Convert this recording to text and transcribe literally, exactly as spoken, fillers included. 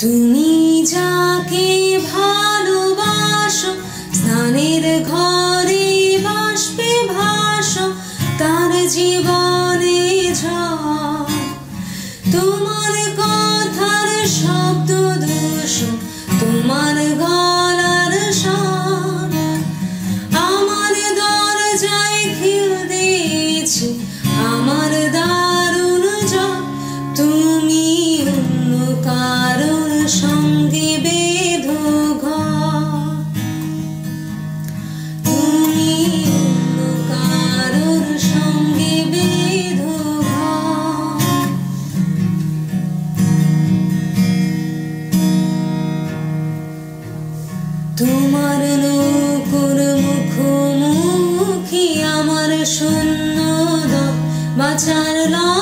तुमी जाके भालोबाशो स्नानेर घरे बाष्पे भासो तार जीवने झड़ तुमार कथार शब्द दूषो तुमार गलार स्वर आमार दरजाय खिल दिएछे आमार दारुण জ্বর तुमी कारो संगे बेधो तुमी कारोर संगे बेधो तुमार नौकर मुखोमुखी आमार शून्य बाचार